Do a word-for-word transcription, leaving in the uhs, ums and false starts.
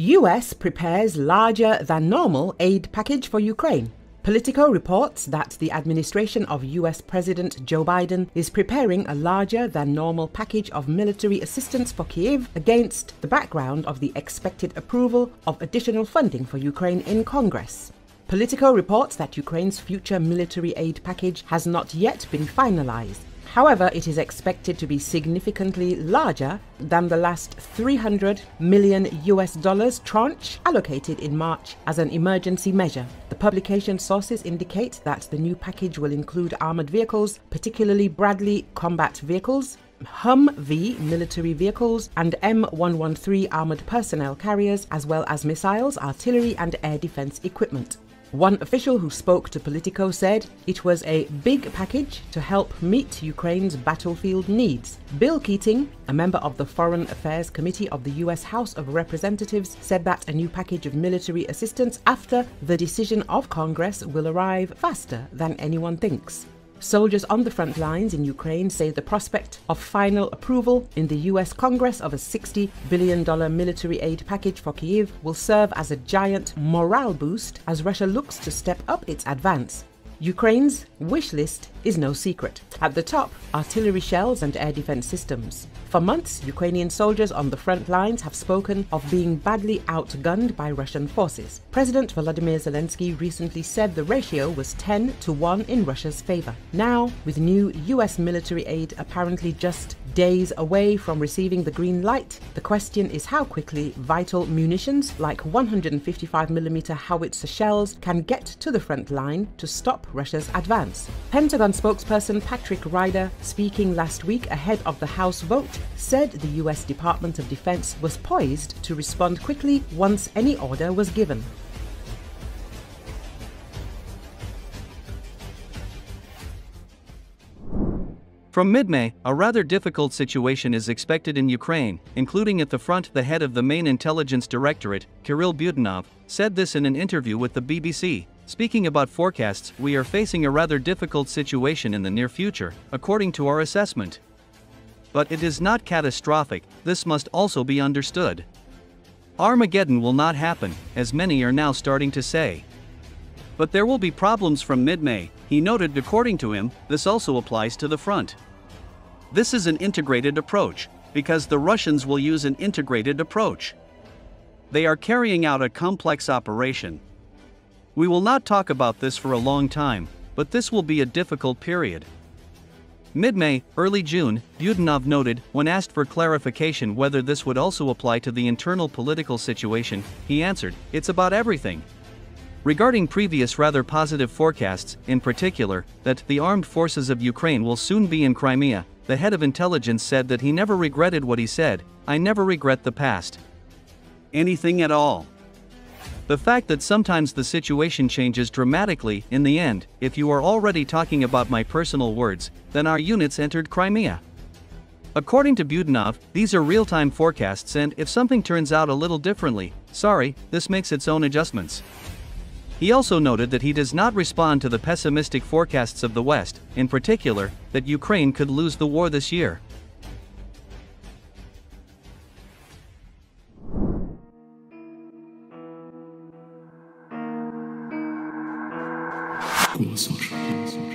U S prepares larger than normal aid package for Ukraine. Politico reports that the administration of U S President Joe Biden is preparing a larger than normal package of military assistance for Kyiv against the background of the expected approval of additional funding for Ukraine in Congress. Politico reports that Ukraine's future military aid package has not yet been finalized. However, it is expected to be significantly larger than the last three hundred million U S dollars tranche allocated in March as an emergency measure. The publication sources indicate that the new package will include armored vehicles, particularly Bradley Combat Vehicles, Humvee military vehicles and M one one three armored personnel carriers, as well as missiles, artillery and air defense equipment. One official who spoke to Politico said it was a big package to help meet Ukraine's battlefield needs. Bill Keating, a member of the Foreign Affairs Committee of the U S House of Representatives, said that a new package of military assistance after the decision of Congress will arrive faster than anyone thinks. Soldiers on the front lines in Ukraine say the prospect of final approval in the U S Congress of a sixty billion dollars military aid package for Kyiv will serve as a giant morale boost as Russia looks to step up its advance. Ukraine's wish list is no secret. At the top, artillery shells and air defense systems. For months, Ukrainian soldiers on the front lines have spoken of being badly outgunned by Russian forces. President Volodymyr Zelensky recently said the ratio was ten to one in Russia's favor. Now, with new U S military aid apparently just days away from receiving the green light, the question is how quickly vital munitions like one fifty-five millimeter Howitzer shells can get to the front line to stop Russia's advance. Pentagon spokesperson Patrick Ryder, speaking last week ahead of the House vote, said the U S Department of Defense was poised to respond quickly once any order was given. From mid-May, a rather difficult situation is expected in Ukraine, including at the front. The head of the main intelligence directorate, Kirill Budanov, said this in an interview with the B B C. Speaking about forecasts, we are facing a rather difficult situation in the near future, according to our assessment. But it is not catastrophic, this must also be understood. Armageddon will not happen, as many are now starting to say. But there will be problems from mid-May, he noted. According to him, this also applies to the front. This is an integrated approach, because the Russians will use an integrated approach. They are carrying out a complex operation. We will not talk about this for a long time, but this will be a difficult period. Mid-May, early June, Budanov noted. When asked for clarification whether this would also apply to the internal political situation, he answered, it's about everything. Regarding previous rather positive forecasts, in particular, that the armed forces of Ukraine will soon be in Crimea, the head of intelligence said that he never regretted what he said. I never regret the past. Anything at all. The fact that sometimes the situation changes dramatically. In the end, if you are already talking about my personal words, then our units entered Crimea. According to Budanov, these are real-time forecasts, and if something turns out a little differently, sorry, this makes its own adjustments. He also noted that he does not respond to the pessimistic forecasts of the West, in particular, that Ukraine could lose the war this year. Голосом